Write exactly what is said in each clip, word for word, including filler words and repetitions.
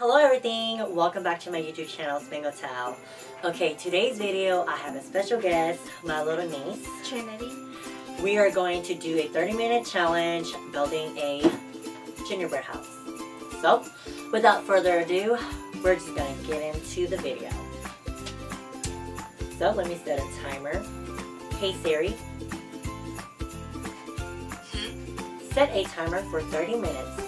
Hello everything, welcome back to my YouTube channel, Mangothao. Okay, today's video I have a special guest, my little niece, Trinity. We are going to do a thirty minute challenge building a gingerbread house. So, without further ado, we're just gonna get into the video. So, let me set a timer. Hey Siri. Set a timer for thirty minutes.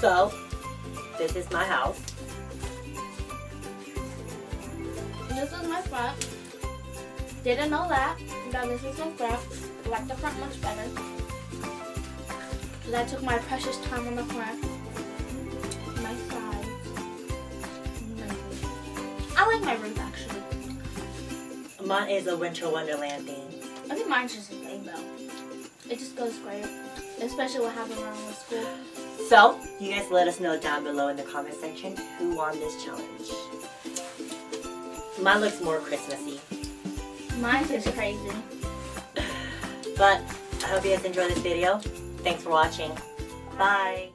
So, this is my house. This is my front. Didn't know that, but this is my front. I like the front much better, because I took my precious time on the front. My sides. My roof. I like my roof, actually. Mine is a winter wonderland theme. I think mine's just a thing, though. It just goes great, especially what happened around the school. So, you guys let us know down below in the comment section who won this challenge. Mine looks more Christmassy. Mine's just crazy. But I hope you guys enjoyed this video. Thanks for watching. Bye.